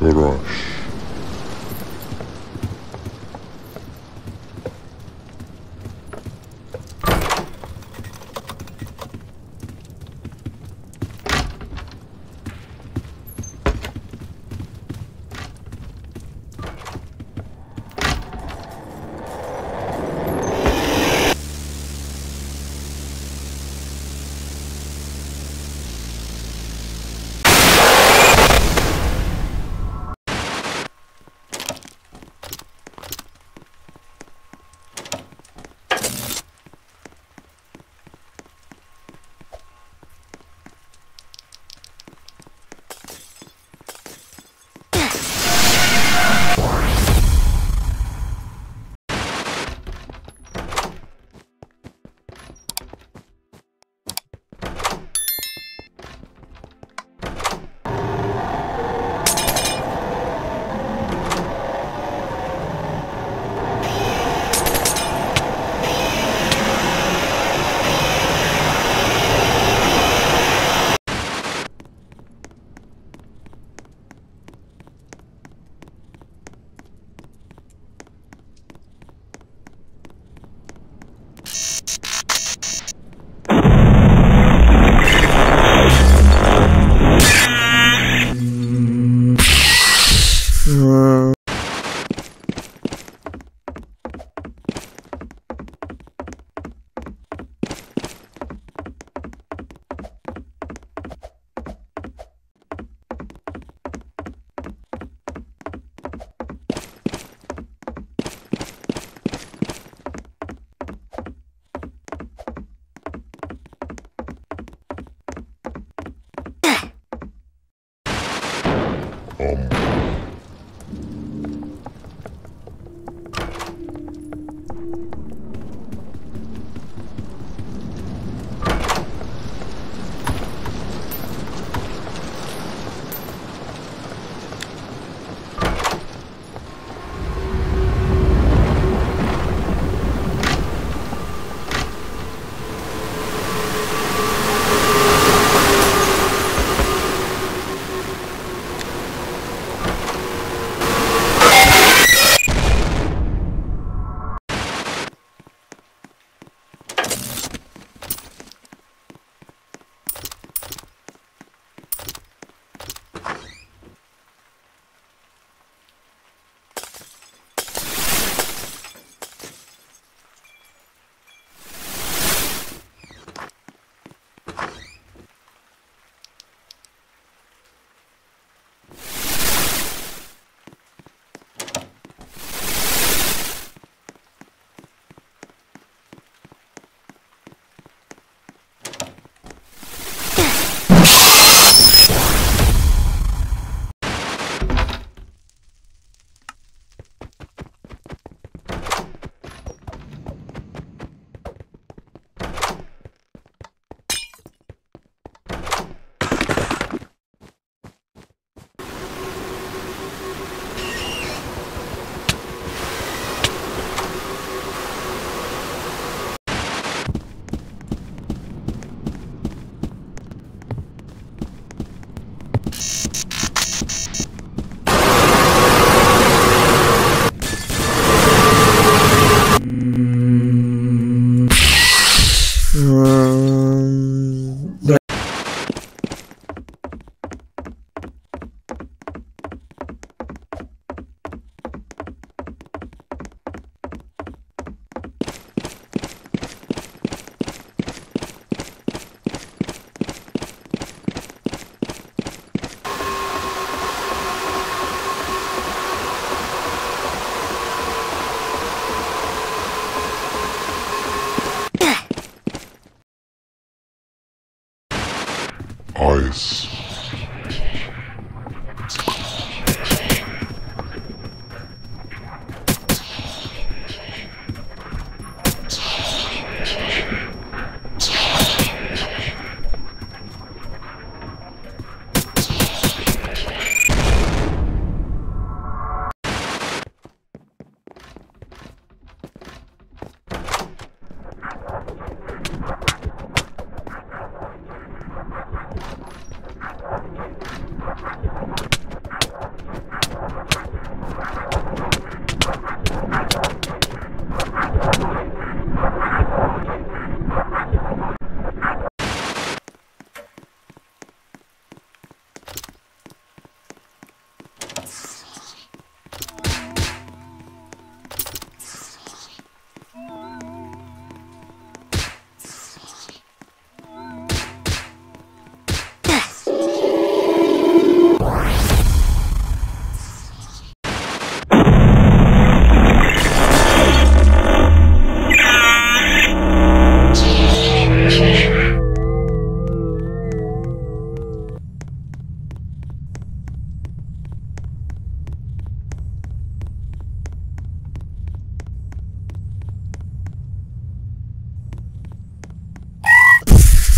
garage.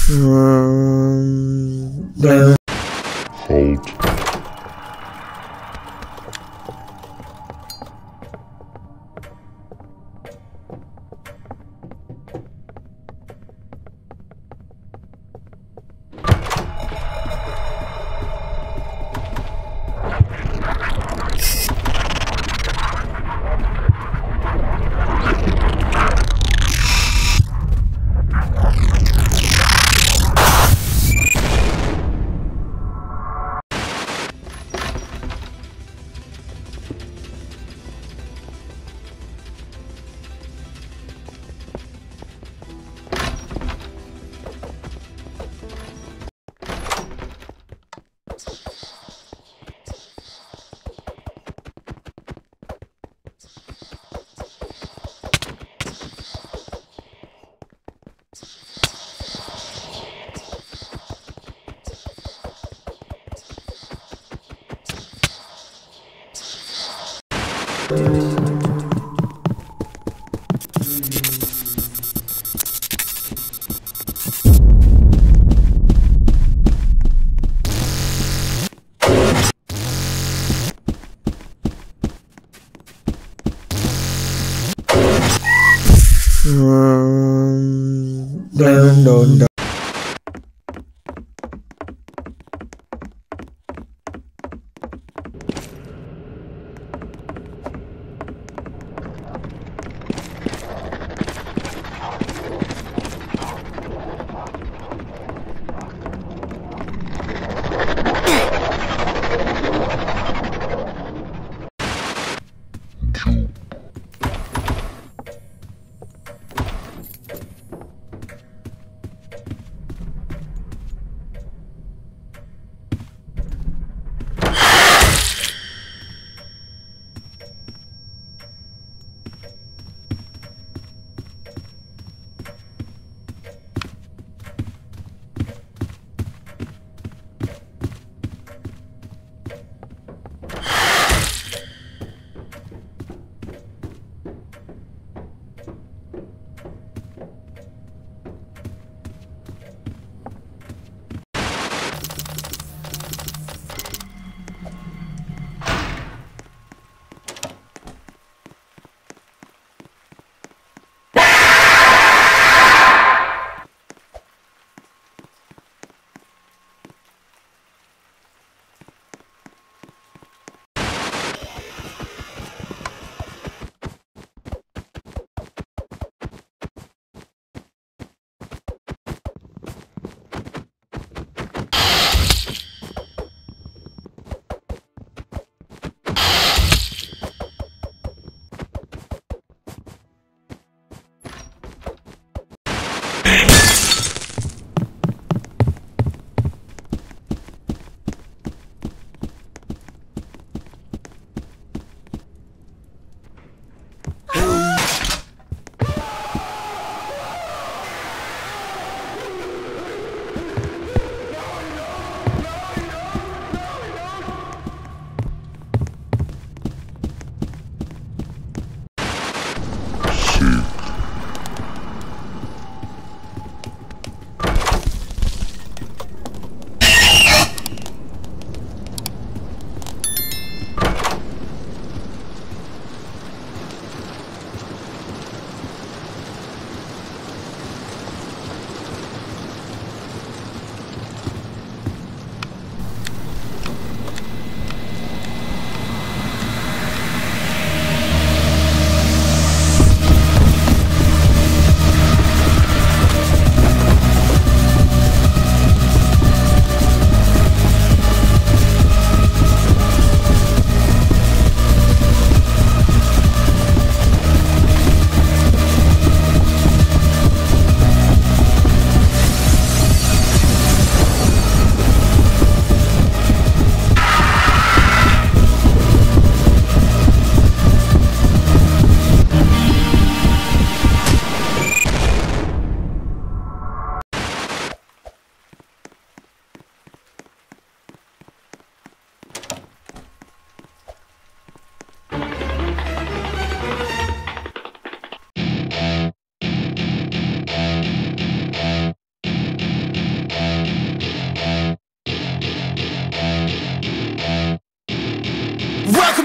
from the hold. No.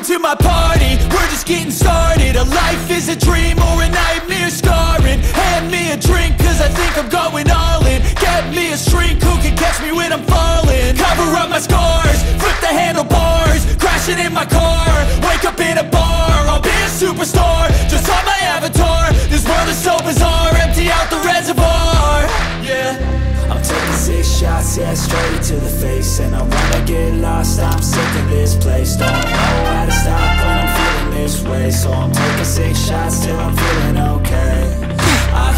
Welcome to my party, we're just getting started. A life is a dream or a nightmare scarring. Hand me a drink, cause I think I'm going all in. Get me a shrink who can catch me when I'm falling. Cover up my scars, flip the handlebars. Crashing in my car, wake up in a bar. I'll be a superstar, just on my avatar. This world is so bizarre, empty out the reservoir. Yeah, I'm taking 6 shots, yeah, straight to the face. And I wanna get lost, I'm sick of this place. Don't know how to stop when I'm feeling this way. So I'm taking 6 shots till I'm feeling okay. I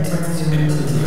dun dun dun